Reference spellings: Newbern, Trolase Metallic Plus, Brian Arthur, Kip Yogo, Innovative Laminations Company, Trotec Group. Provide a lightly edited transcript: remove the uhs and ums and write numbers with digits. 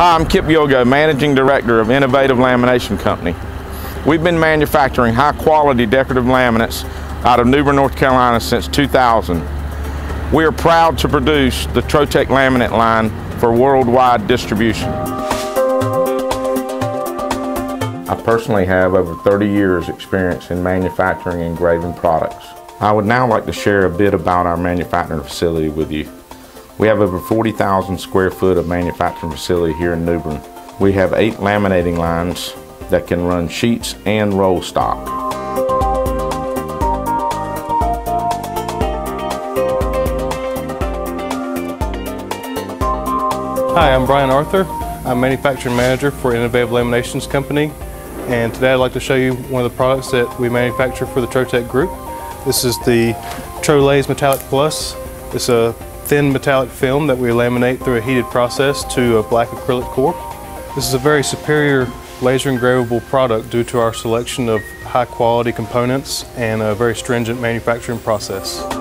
Hi, I'm Kip Yogo, Managing Director of Innovative Lamination Company. We've been manufacturing high-quality decorative laminates out of Newbern, North Carolina since 2000. We are proud to produce the Trotec laminate line for worldwide distribution. I personally have over 30 years experience in manufacturing engraving products. I would now like to share a bit about our manufacturing facility with you. We have over 40,000 square foot of manufacturing facility here in Newbern. We have 8 laminating lines that can run sheets and roll stock. Hi, I'm Brian Arthur. I'm Manufacturing Manager for Innovative Laminations Company, and today I'd like to show you one of the products that we manufacture for the Trotec Group. This is the Trolase Metallic Plus. It's a thin metallic film that we laminate through a heated process to a black acrylic core. This is a very superior laser engravable product due to our selection of high quality components and a very stringent manufacturing process.